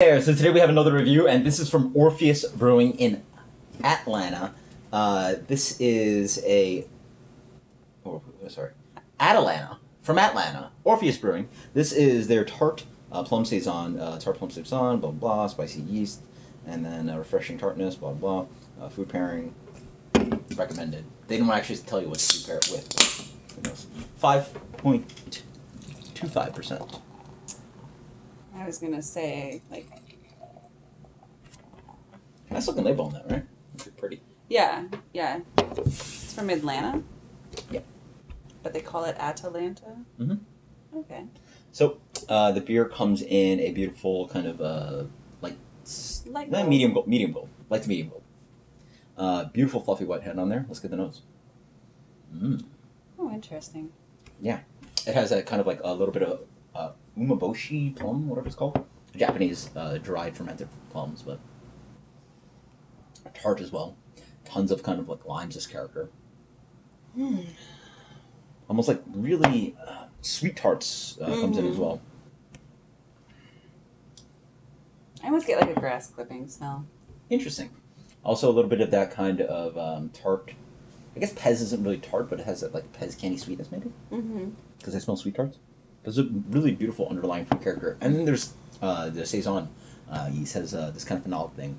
There, so today we have another review, and this is from Orpheus Brewing in Atlanta. This is Atalanta, from Atlanta, Orpheus Brewing. This is their tart plum saison, blah, blah, blah, spicy yeast, and then refreshing tartness, blah, blah, food pairing, recommended. They don't actually tell you what to pair it with. 5.25%. I was gonna say, like, nice looking label on that, right? It's pretty. Yeah, yeah. It's from Atlanta. Yeah. But they call it Atalanta. Mm-hmm. Okay. So the beer comes in a beautiful kind of like medium gold, light to medium gold. Beautiful fluffy white head on there. Let's get the nose. Mm. Oh, interesting. Yeah, it has a kind of like a little bit of. Umaboshi plum, whatever it's called. Japanese dried fermented plums, but tart as well. Tons of kind of like limes as character. Mm. Almost like really sweet tarts comes in as well. I almost get like a grass clipping smell. Interesting. Also a little bit of that kind of tart. I guess Pez isn't really tart, but it has that like Pez candy sweetness maybe? Mm-hmm. Because I smell sweet tarts. There's a really beautiful underlying fruit character. And then there's the Saison. He says this kind of phenolic thing.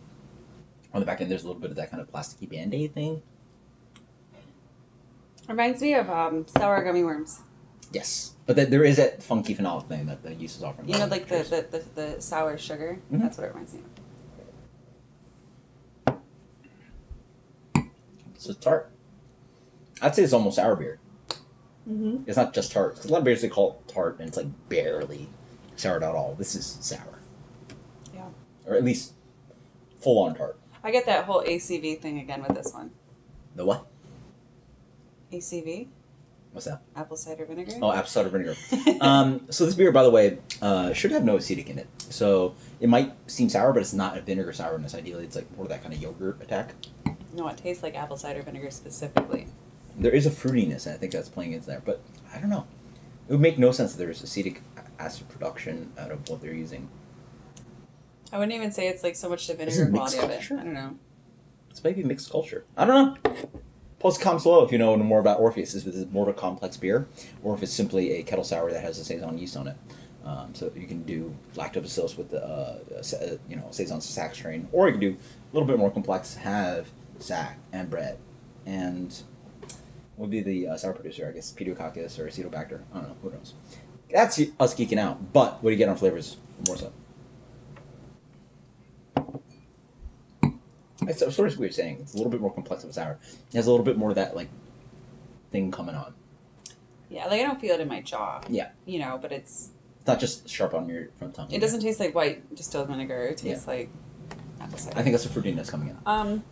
On the back end, there's a little bit of that kind of plasticky Band-Aid thing. Reminds me of sour gummy worms. Yes. But there is that funky phenolic thing that the yeast is offering. You know, like the sour sugar? Mm-hmm. That's what it reminds me of. So it's tart. I'd say it's almost sour beer. Mm-hmm. It's not just tart. A lot of beers they call it tart, and it's like barely soured at all. This is sour. Yeah. Or at least full-on tart. I get that whole ACV thing again with this one. The what? ACV? What's that? Apple cider vinegar? Oh, apple cider vinegar. So this beer, by the way, should have no acetic in it. So it might seem sour, but it's not a vinegar sourness. Ideally, it's like more of that kind of yogurt attack. No, it tastes like apple cider vinegar specifically. There is a fruitiness, and I think that's playing into there, but I don't know. It would make no sense that there's acetic acid production out of what they're using. I wouldn't even say it's like so much the vinegar quality of it. I don't know. It's maybe mixed culture. I don't know. Post comms low if you know more about Orpheus. Is this more of a complex beer, or if it's simply a kettle sour that has a Saison yeast on it? So you can do lactobacillus with the Saison sac strain, or you can do a little bit more complex. Have sac and Brett and would be the sour producer, I guess, Pediococcus or Acetobacter. I don't know, who knows. That's us geeking out, but what do you get on flavors more so? It's sort of weird saying. It's a little bit more complex of a sour. It has a little bit more of that, like, thing coming on. Yeah, like, I don't feel it in my jaw. Yeah. You know, but it's... It's not just sharp on your front tongue. It doesn't taste like white distilled vinegar. It tastes like apple cider. I think that's the fruitiness coming in.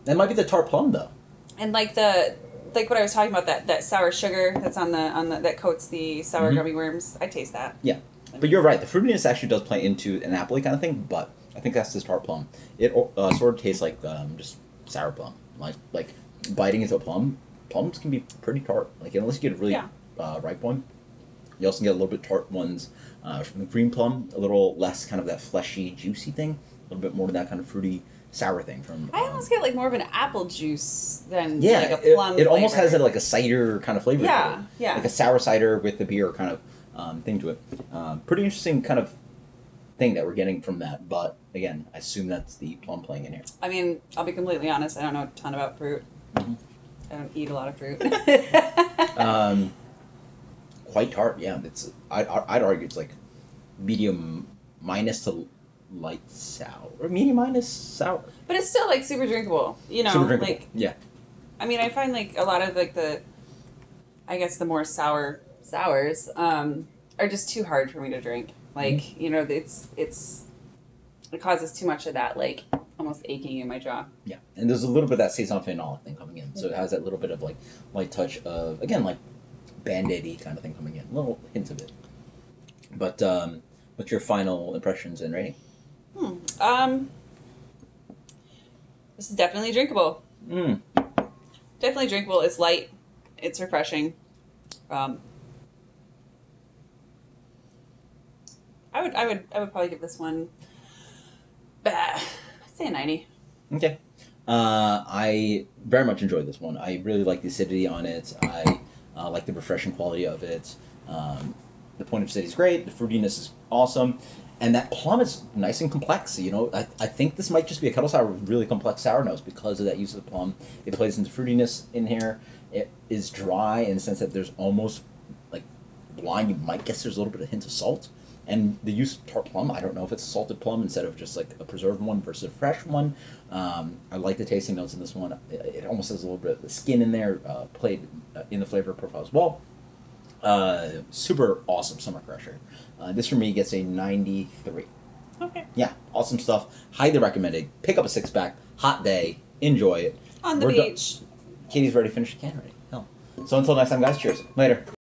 That might be the tart plum, though. And, like, the... Like what I was talking about, that sour sugar that's on the that coats the sour gummy worms. I taste that. Yeah, but you're right. The fruitiness actually does play into an apple-y kind of thing, but I think that's this tart plum. It sort of tastes like just sour plum, like biting into a plum. Plums can be pretty tart. Like unless you get a really ripe one, you also can get a little bit tart ones from the green plum. A little less kind of that fleshy, juicy thing. A little bit more of that kind of fruity. Sour thing from. I almost get like more of an apple juice than like a plum. It almost has like a cider kind of flavor. Yeah, to it. Yeah. Like a sour cider with the beer kind of thing to it. Pretty interesting kind of thing that we're getting from that. But again, I assume that's the plum playing in here. I mean, I'll be completely honest. I don't know a ton about fruit. Mm-hmm. I don't eat a lot of fruit. Quite tart. Yeah, it's. I'd argue it's like medium minus to. Light sour, or medium minus sour, but it's still like super drinkable. You know, super drinkable. Like I mean, I find like a lot of like the, I guess the more sours are just too hard for me to drink. Like you know, it causes too much of that like almost aching in my jaw. Yeah, and there's a little bit of that Saison phenolic thing coming in, so it has that little bit of like light touch of again like Band-Aid-y kind of thing coming in, little hints of it. But what's your final impressions and rating? This is definitely drinkable. Definitely drinkable. It's light. It's refreshing. I would probably give this one Say a 90. Okay. I very much enjoyed this one. I really like the acidity on it. I like the refreshing quality of it. The point of acidity is great. The fruitiness is awesome. And that plum is nice and complex. You know, I think this might just be a kettle sour with really complex sour notes because of that use of the plum. It plays into fruitiness in here. It is dry in the sense that there's almost, like, blind. You might guess there's a little bit of hint of salt. And the use of tart plum, I don't know if it's a salted plum instead of just like a preserved one versus a fresh one. I like the tasting notes in this one. It almost has a little bit of the skin in there, played in the flavor profile as well. Super awesome summer crusher. This for me gets a 93. Okay. Yeah, awesome stuff. Highly recommended. Pick up a 6-pack. Hot day. Enjoy it. On the beach. Katie's already finished the can already. Hell. So until next time, guys, cheers. Later.